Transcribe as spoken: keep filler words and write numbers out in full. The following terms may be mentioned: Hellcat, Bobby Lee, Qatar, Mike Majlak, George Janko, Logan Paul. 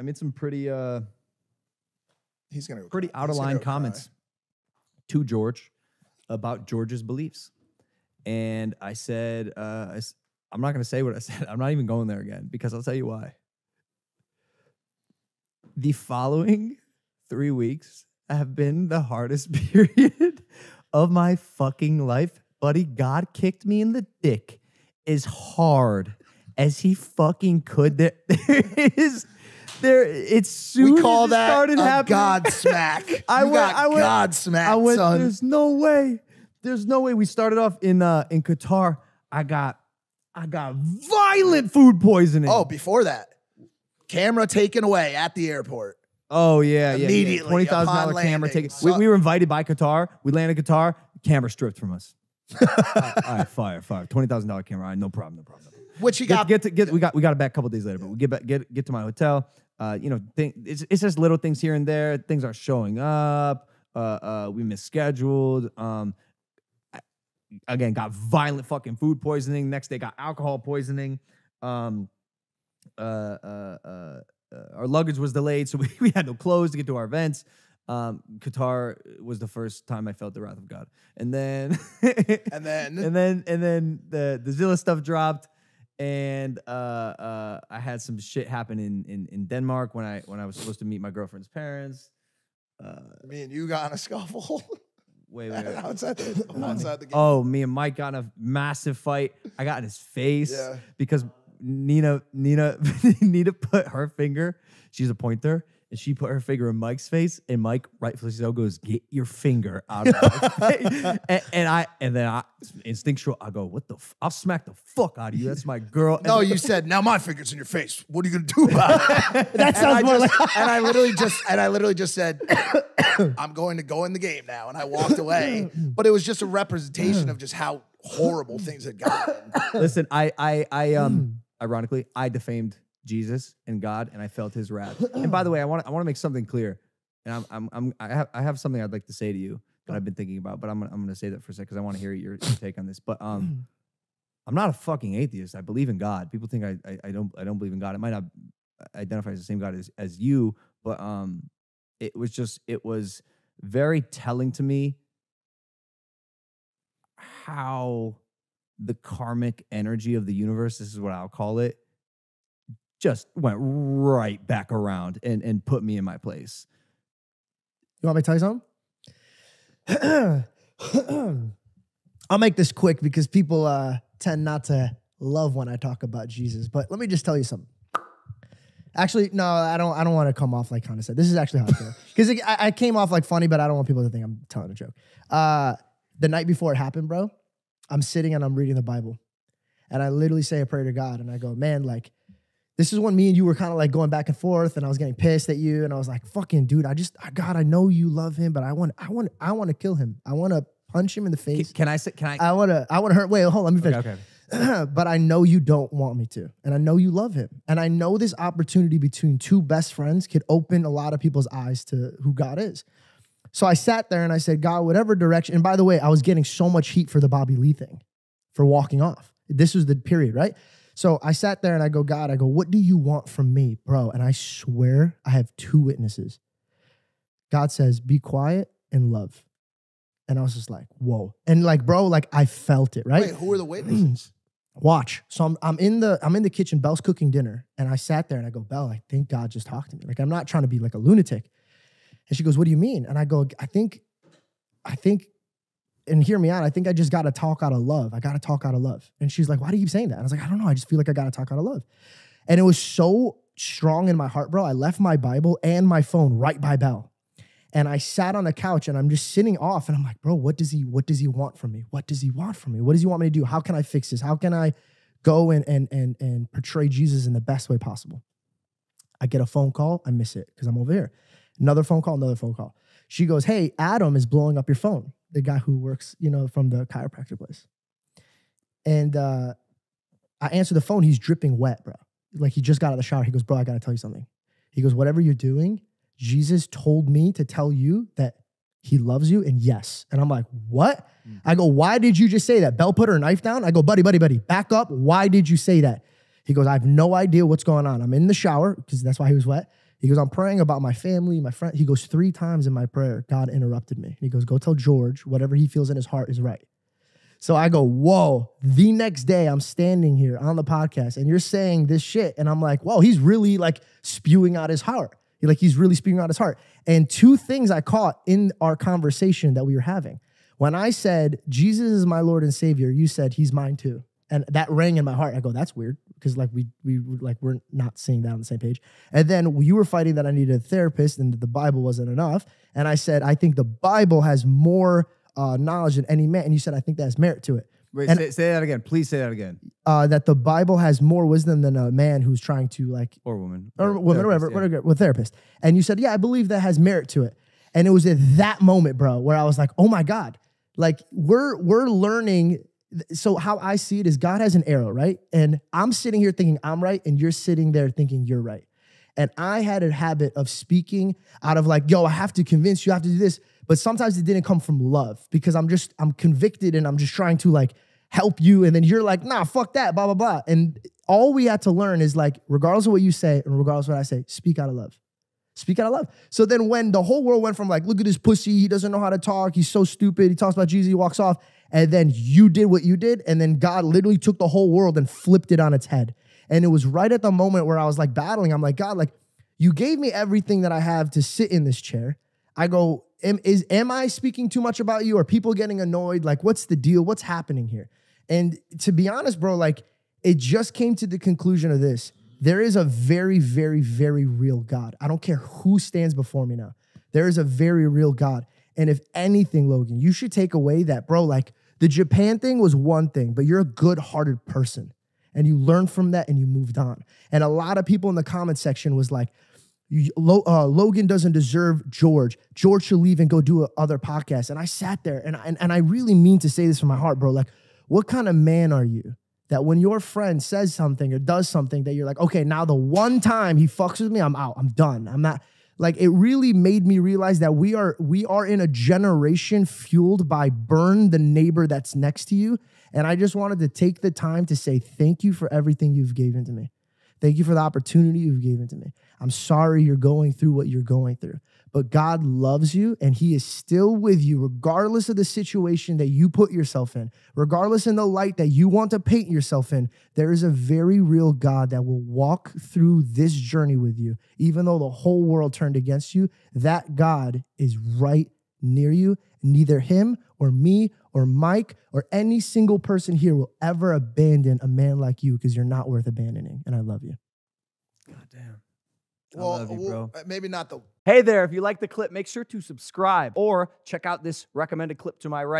I made some pretty uh, he's gonna go pretty cry. out of line comments cry. to George about George's beliefs, and I said, uh, I, I'm not gonna say what I said. I'm not even going there again because I'll tell you why. The following three weeks have been the hardest period of my fucking life, buddy. God kicked me in the dick as hard as he fucking could. There, there is, there. It's soon we call it that started a happening. God smack. I went, got I went, God smack. I went. Son. There's no way. There's no way. We started off in uh, in Qatar. I got, I got violent food poisoning. Oh, before that, camera taken away at the airport. Oh, yeah, yeah. Immediately. Yeah. twenty thousand dollar camera ticket. We, we were invited by Qatar. We landed Qatar. Camera stripped from us. all, right, all right, fire, fire. twenty thousand dollar camera. All right, no problem, no problem. Which you get, got. Get to, get, yeah. we, got we got it back a couple days later, yeah. but we get, back, get, get to my hotel. Uh, you know, think, it's, it's just little things here and there. Things aren't showing up. Uh, uh, we misscheduled. Um, I, again, got violent fucking food poisoning. Next day, got alcohol poisoning. Um, uh, uh, uh. Uh, our luggage was delayed, so we, we had no clothes to get to our events. Um, Qatar was the first time I felt the wrath of God. And then... and then... And then and then the, the Zilla stuff dropped, and uh, uh, I had some shit happen in, in, in Denmark when I when I was supposed to meet my girlfriend's parents. Uh, me and you got in a scuffle. Wait, wait, wait. outside, the, outside the game. Oh, me and Mike got in a massive fight. I got in his face yeah. because... Nina, Nina, Nina put her finger. She's a pointer, and she put her finger in Mike's face. And Mike, rightfully so, goes, "Get your finger out of my face!" And, and I, and then I, instinctual, I go, "What the? F I'll smack the fuck out of you. That's my girl." And no, you said, "Now my finger's in your face. What are you gonna do about it?" That sounds more like. And I literally just, and I literally just said, "I'm going to go in the game now," and I walked away. But it was just a representation of just how horrible things had gotten. Listen, I, I, I, um. Ironically, I defamed Jesus and God, and I felt his wrath. And by the way, I want to I want to make something clear, and I'm I'm, I'm I have I have something I'd like to say to you that I've been thinking about, but I'm I'm going to say that for a second because I want to hear your, your take on this. But um, I'm not a fucking atheist. I believe in God. People think I I, I don't I don't believe in God. It might not identify as the same God as as you, but um, it was just it was very telling to me how the karmic energy of the universe, this is what I'll call it, just went right back around and, and put me in my place. You want me to tell you something? I'll make this quick because people uh, tend not to love when I talk about Jesus, but let me just tell you something. Actually, no, I don't I don't want to come off like Connor said. This is actually how I feel. Because I, I came off like funny, but I don't want people to think I'm telling a joke. Uh, the night before it happened, bro, I'm sitting and I'm reading the Bible, and I literally say a prayer to God, and I go, man, like, this is when me and you were kind of like going back and forth, and I was getting pissed at you, and I was like, fucking dude, I just, God, I know you love him, but I want, I want, I want to kill him. I want to punch him in the face. Can, can I say, can I? I want to, I want to hurt, wait, hold on, let me finish. Okay, okay. But I know you don't want me to, and I know you love him, and I know this opportunity between two best friends could open a lot of people's eyes to who God is. So I sat there and I said, God, whatever direction. And by the way, I was getting so much heat for the Bobby Lee thing, for walking off. This was the period, right? So I sat there and I go, God, I go, what do you want from me, bro? And I swear I have two witnesses. God says, be quiet and love. And I was just like, whoa. And like, bro, like I felt it, right? Wait, who are the witnesses? Watch. So I'm, I'm in the I'm in the kitchen, Belle's cooking dinner. And I sat there and I go, Belle, I think God just talked to me. Like, I'm not trying to be like a lunatic. And she goes, what do you mean? And I go, I think, I think, and hear me out, I think I just got to talk out of love. I got to talk out of love. And she's like, why do you keep saying that? And I was like, I don't know. I just feel like I got to talk out of love. And it was so strong in my heart, bro. I left my Bible and my phone right by Belle. And I sat on a couch and I'm just sitting off and I'm like, bro, what does he, what does he want from me? What does he want from me? What does he want me to do? How can I fix this? How can I go and, and, and, and portray Jesus in the best way possible? I get a phone call. I miss it because I'm over here. Another phone call, another phone call. She goes, hey, Adam is blowing up your phone. The guy who works, you know, from the chiropractor place. And uh, I answer the phone. He's dripping wet, bro. Like, he just got out of the shower. He goes, bro, I got to tell you something. He goes, whatever you're doing, Jesus told me to tell you that he loves you and yes. And I'm like, what? Mm-hmm. I go, why did you just say that? Belle put her knife down. I go, buddy, buddy, buddy, back up. Why did you say that? He goes, I have no idea what's going on. I'm in the shower because that's why he was wet. He goes, I'm praying about my family, my friend. He goes, three times in my prayer, God interrupted me. And he goes, go tell George whatever he feels in his heart is right. So I go, whoa, the next day I'm standing here on the podcast and you're saying this shit. And I'm like, whoa, he's really like spewing out his heart. Like he's really spewing out his heart. And two things I caught in our conversation that we were having. When I said, Jesus is my Lord and Savior, you said, he's mine too. And that rang in my heart. I go, that's weird. Because like we, we like we're not seeing that on the same page. And then you were fighting that I needed a therapist and that the Bible wasn't enough. And I said, I think the Bible has more Uh, knowledge than any man. And you said, I think that has merit to it. Wait, and, say, say that again. Please say that again. Uh, that the Bible has more wisdom than a man who's trying to like... Or woman. Or, or woman, whatever, yeah. whatever, with therapist. And you said, yeah, I believe that has merit to it. And it was at that moment, bro, where I was like, oh my God. Like, we're, we're learning... So how I see it is God has an arrow, right? And I'm sitting here thinking I'm right, and you're sitting there thinking you're right. And I had a habit of speaking out of like, yo, I have to convince you, I have to do this. But sometimes it didn't come from love because I'm just, I'm convicted and I'm just trying to like help you. And then you're like, nah, fuck that, blah, blah, blah. And all we had to learn is like, regardless of what you say and regardless of what I say, speak out of love. Speak out of love. So then when the whole world went from like, look at this pussy, he doesn't know how to talk, he's so stupid, he talks about Jesus, he walks off. And then you did what you did. And then God literally took the whole world and flipped it on its head. And it was right at the moment where I was like battling. I'm like, God, like you gave me everything that I have to sit in this chair. I go, Am, is, am I speaking too much about you? Are people getting annoyed? Like, what's the deal? What's happening here? And to be honest, bro, like it just came to the conclusion of this. There is a very, very, very real God. I don't care who stands before me now. There is a very real God. And if anything, Logan, you should take away that, bro, like the Japan thing was one thing, but you're a good-hearted person. And you learned from that and you moved on. And a lot of people in the comment section was like, Uh, Logan doesn't deserve George. George should leave and go do a other podcast. And I sat there, and, and, and I really mean to say this from my heart, bro. Like, what kind of man are you that when your friend says something or does something that you're like, okay, now the one time he fucks with me, I'm out. I'm done. I'm not... Like, it really made me realize that we are we are in a generation fueled by burn the neighbor that's next to you. And I just wanted to take the time to say thank you for everything you've given to me. Thank you for the opportunity you've given to me. I'm sorry you're going through what you're going through. But God loves you, and he is still with you regardless of the situation that you put yourself in, regardless in the light that you want to paint yourself in. There is a very real God that will walk through this journey with you. Even though the whole world turned against you, that God is right near you. Neither him or me or Mike or any single person here will ever abandon a man like you because you're not worth abandoning. And I love you. God damn. Well, I love you, bro. Well, maybe not the... Hey there, if you like the clip, make sure to subscribe or check out this recommended clip to my right.